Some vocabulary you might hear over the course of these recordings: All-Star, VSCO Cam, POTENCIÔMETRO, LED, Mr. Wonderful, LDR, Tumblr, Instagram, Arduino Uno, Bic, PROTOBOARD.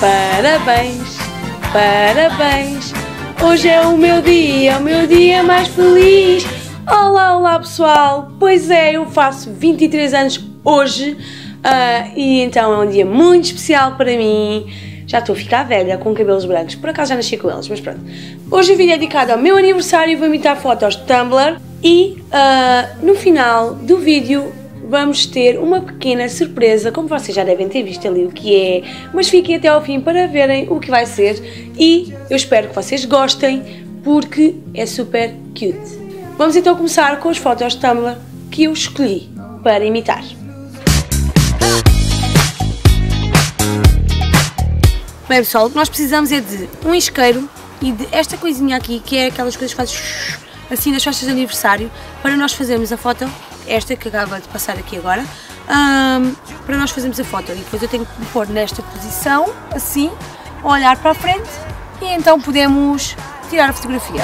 Parabéns, parabéns, hoje é o meu dia mais feliz. Olá, olá pessoal, pois é, eu faço 23 anos hoje e então é um dia muito especial para mim. Já estou a ficar velha, com cabelos brancos, por acaso já nasci com eles, mas pronto. Hoje o vídeo é dedicado ao meu aniversário e vou imitar fotos de Tumblr. E no final do vídeo vamos ter uma pequena surpresa, como vocês já devem ter visto ali o que é. Mas fiquem até ao fim para verem o que vai ser e eu espero que vocês gostem porque é super cute. Vamos então começar com as fotos de Tumblr que eu escolhi para imitar. Bem pessoal, o que nós precisamos é de um isqueiro e de esta coisinha aqui, que é aquelas coisas que fazes assim nas festas de aniversário, para nós fazermos a foto, esta que acaba de passar aqui agora, para nós fazermos a foto. E depois eu tenho que me pôr nesta posição, assim, olhar para a frente e então podemos tirar a fotografia.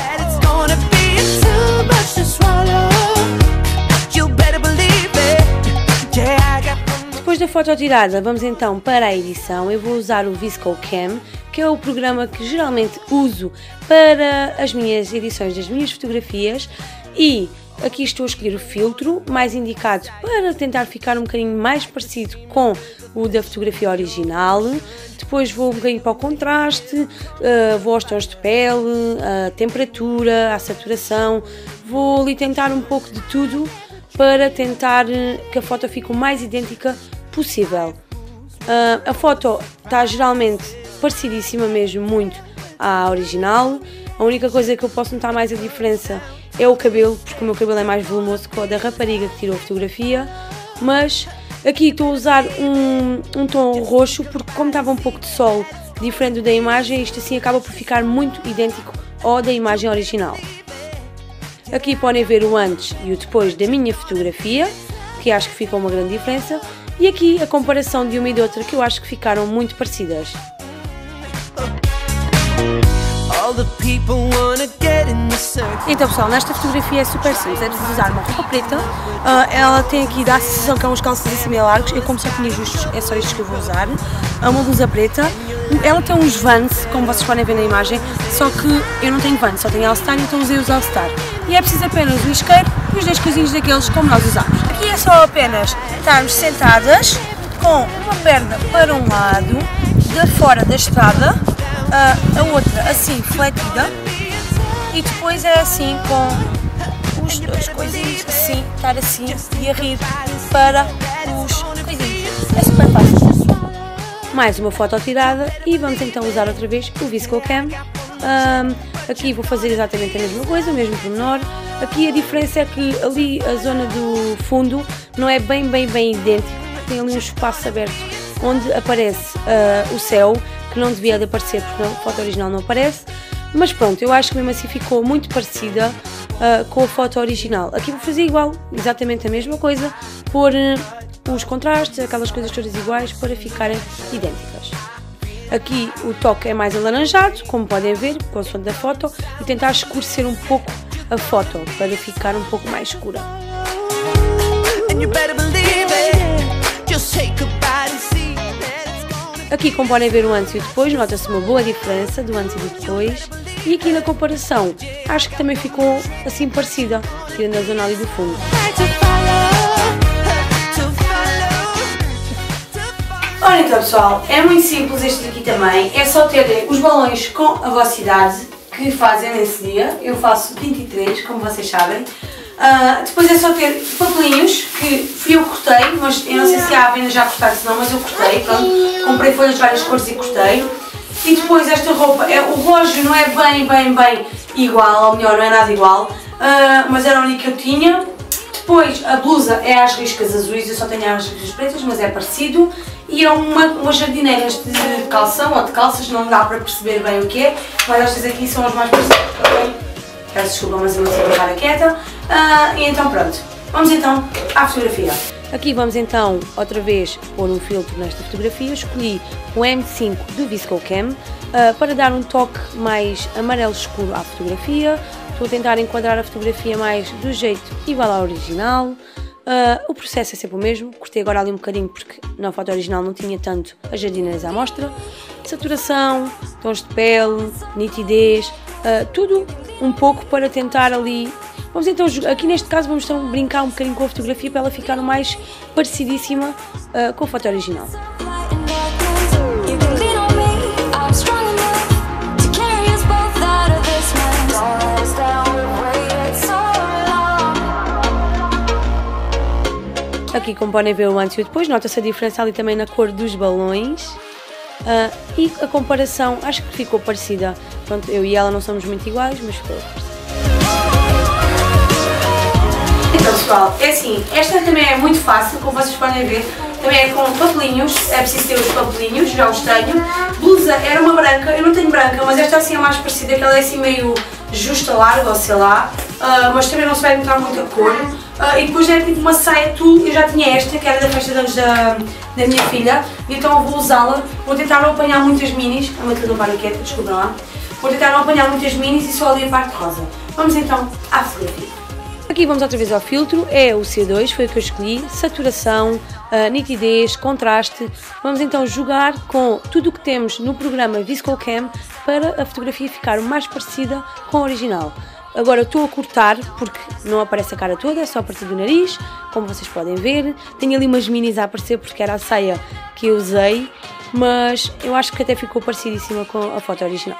Depois da foto tirada, vamos então para a edição. Eu vou usar o VSCO Cam, que é o programa que geralmente uso para as minhas edições das minhas fotografias, e aqui estou a escolher o filtro mais indicado para tentar ficar um bocadinho mais parecido com o da fotografia original. Depois vou um bocadinho para o contraste, vou aos tons de pele, a temperatura, a saturação, vou ali tentar um pouco de tudo para tentar que a foto fique o mais idêntica possível. A foto está geralmente parecidíssima mesmo muito à original. A única coisa que eu posso notar mais a diferença é o cabelo, porque o meu cabelo é mais volumoso que o da rapariga que tirou a fotografia, mas aqui estou a usar um tom roxo, porque como estava um pouco de sol diferente da imagem, isto assim acaba por ficar muito idêntico ao da imagem original. Aqui podem ver o antes e o depois da minha fotografia, que acho que fica uma grande diferença, e aqui a comparação de uma e de outra, que eu acho que ficaram muito parecidas. Então pessoal, nesta fotografia é super simples, é de usar uma roupa preta, ela tem aqui, dá a sensação que é uns calços assim meio largos, eu como só tinha justos, é só isto que eu vou usar, é uma blusa preta, ela tem uns Vans, como vocês podem ver na imagem, só que eu não tenho Vans, só tenho All-Star, então usei os All-Star. E é preciso apenas um isqueiro e os dois coisinhos daqueles como nós usamos. Aqui é só apenas estarmos sentadas com uma perna para um lado, de fora da estrada, a outra assim fletida, e depois é assim com os dois coisinhos assim, estar assim e a rir para os coisinhos. É super fácil. Mais uma foto tirada e vamos então usar outra vez o VSCO Cam. Aqui vou fazer exatamente a mesma coisa, o mesmo pormenor. Aqui a diferença é que ali a zona do fundo não é bem idêntico, tem ali um espaço aberto onde aparece o céu, que não devia de aparecer porque a foto original não aparece, mas pronto, eu acho que mesmo assim ficou muito parecida com a foto original. Aqui vou fazer igual, exatamente a mesma coisa, pôr os contrastes, aquelas coisas todas iguais para ficarem idênticas. Aqui o toque é mais alaranjado, como podem ver, consoante da foto, e tentar escurecer um pouco a foto para ficar um pouco mais escura. Aqui, como podem ver, o antes e o depois, nota-se uma boa diferença do antes e do depois. E aqui na comparação, acho que também ficou assim parecida, tirando a zona ali do fundo. Ora então pessoal, é muito simples este aqui também, é só terem os balões com a vossa idade que fazem nesse dia. Eu faço 23, como vocês sabem. Depois é só ter papelinhos que fui eu cortei, mas eu não sei se há a venda já cortada, se não, mas eu cortei, pronto, comprei folhas de várias cores e cortei. E depois esta roupa, o rojo não é bem igual, ou melhor, não é nada igual, mas era a única que eu tinha. Depois a blusa é às riscas azuis, eu só tenho às riscas pretas, mas é parecido. E é uma jardineira de calção ou de calças, não dá para perceber bem o que é, mas estas aqui são as mais parecidas que eu tenho. Peço desculpa, mas eu não sei ficar quieta. E então pronto, vamos então à fotografia. Aqui vamos então outra vez pôr um filtro nesta fotografia. Eu escolhi o M5 do VSCO Cam para dar um toque mais amarelo escuro à fotografia. Estou a tentar enquadrar a fotografia mais do jeito igual à original. O processo é sempre o mesmo, cortei agora ali um bocadinho porque na foto original não tinha tanto as jardineiras à mostra. saturação, tons de pele, nitidez, tudo um pouco para tentar ali. Vamos então, aqui neste caso vamos então brincar um bocadinho com a fotografia para ela ficar o mais parecidíssima com a foto original. Aqui, como podem ver, o antes e o depois, nota-se a diferença ali também na cor dos balões e a comparação, acho que ficou parecida. Pronto, eu e ela não somos muito iguais, mas ficou parecida. Então pessoal, é assim, esta também é muito fácil, como vocês podem ver, também é com papelinhos, é preciso ter os papelinhos, já os tenho. Blusa era uma branca, eu não tenho branca, mas esta assim é mais parecida, que ela é assim meio justa, larga ou sei lá, mas também não se vai notar muita cor. E depois é tipo uma saia tulle, eu já tinha esta, que era da festa de anos da minha filha, então eu vou usá-la, vou tentar não apanhar muitas minis, a matilha não vale quieta, desculpa lá, vou tentar não apanhar muitas minis e só ali a parte rosa. Vamos então à fotografia. Aqui vamos outra vez ao filtro, é o C2, foi o que eu escolhi, saturação, nitidez, contraste, vamos então jogar com tudo o que temos no programa VSCO Cam para a fotografia ficar o mais parecida com a original. Agora estou a cortar porque não aparece a cara toda, é só a partir do nariz, como vocês podem ver. Tenho ali umas minis a aparecer porque era a saia que eu usei, mas eu acho que até ficou parecidíssima com a foto original.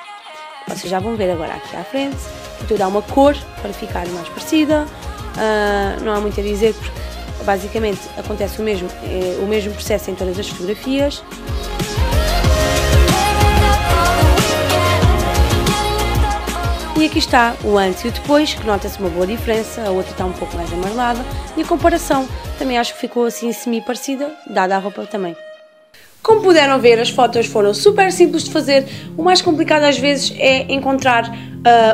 Vocês já vão ver agora aqui à frente. Estou a dar uma cor para ficar mais parecida, não há muito a dizer porque basicamente acontece o mesmo processo em todas as fotografias. E aqui está o antes e o depois, que nota-se uma boa diferença, a outra está um pouco mais amarelada, e a comparação também acho que ficou assim semi-parecida, dada a roupa também. Como puderam ver, as fotos foram super simples de fazer, o mais complicado às vezes é encontrar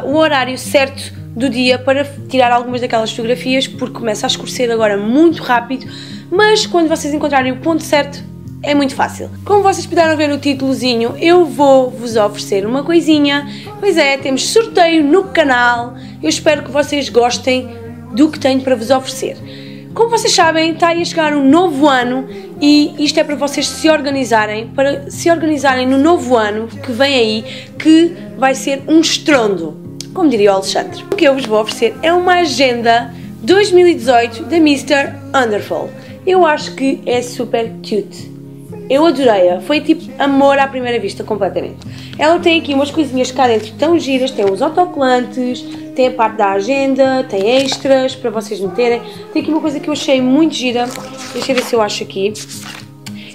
o horário certo do dia para tirar algumas daquelas fotografias, porque começa a escurecer agora muito rápido, mas quando vocês encontrarem o ponto certo, é muito fácil. Como vocês puderam ver no títulozinho, eu vou vos oferecer uma coisinha. Pois é, temos sorteio no canal. Eu espero que vocês gostem do que tenho para vos oferecer. Como vocês sabem, está aí a chegar um novo ano e isto é para vocês se organizarem no novo ano que vem aí, que vai ser um estrondo, como diria o Alexandre. O que eu vos vou oferecer é uma agenda 2018 da Mr. Wonderful. Eu acho que é super cute. Eu adorei-a, foi tipo amor à primeira vista, completamente. Ela tem aqui umas coisinhas cá dentro tão giras, tem uns autocolantes, tem a parte da agenda, tem extras para vocês meterem. Tem aqui uma coisa que eu achei muito gira, deixa eu ver se eu acho aqui,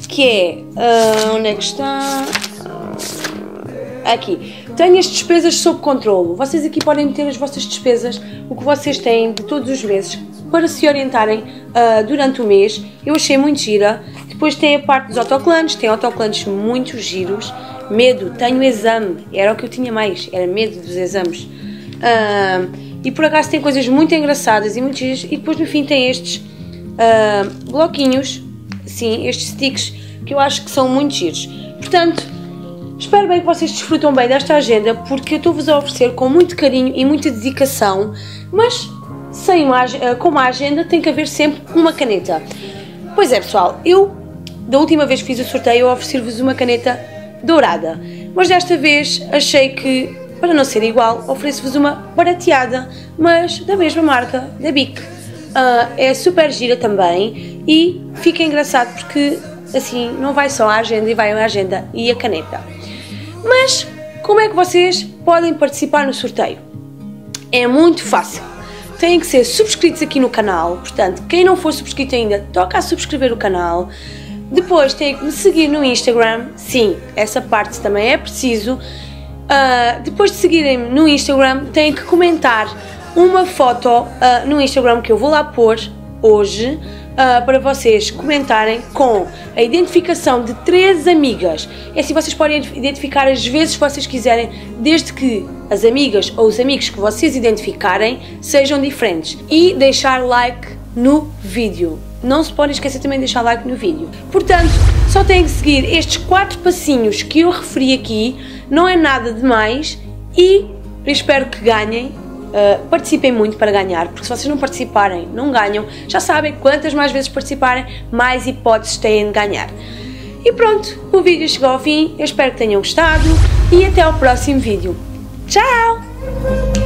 que é, onde é que está? Aqui, tenho as despesas sob controlo. Vocês aqui podem meter as vossas despesas, o que vocês têm de todos os meses, para se orientarem durante o mês. Eu achei muito gira. Depois tem a parte dos autocolantes, tem autocolantes muito giros. Medo, tenho exame, era o que eu tinha mais, era medo dos exames. E por acaso tem coisas muito engraçadas e muito giras. E depois no fim tem estes bloquinhos, sim, estes sticks, que eu acho que são muito giros. Portanto, espero bem que vocês desfrutam bem desta agenda, porque eu estou-vos a oferecer com muito carinho e muita dedicação, mas como a agenda tem que haver sempre uma caneta. Pois é pessoal, eu da última vez que fiz o sorteio eu ofereci-vos uma caneta dourada, mas desta vez achei que, para não ser igual, ofereço-vos uma barateada, mas da mesma marca, da Bic. É super gira também e fica engraçado porque assim não vai só a agenda, e vai a agenda e a caneta. Mas como é que vocês podem participar no sorteio? É muito fácil. Têm que ser subscritos aqui no canal, portanto, quem não for subscrito ainda, toca a subscrever o canal. Depois têm que me seguir no Instagram, sim, essa parte também é preciso. Depois de seguirem-me no Instagram, têm que comentar uma foto no Instagram que eu vou lá pôr hoje, para vocês comentarem com a identificação de 3 amigas. É assim, vocês podem identificar as vezes que vocês quiserem, desde que as amigas ou os amigos que vocês identificarem sejam diferentes. E deixar like no vídeo. Não se podem esquecer também de deixar like no vídeo. Portanto, só têm que seguir estes 4 passinhos que eu referi aqui, não é nada demais e espero que ganhem. Participem muito para ganhar, porque se vocês não participarem, não ganham. Já sabem, quantas mais vezes participarem, mais hipóteses têm de ganhar. E pronto, o vídeo chegou ao fim, eu espero que tenham gostado e até ao próximo vídeo. Tchau!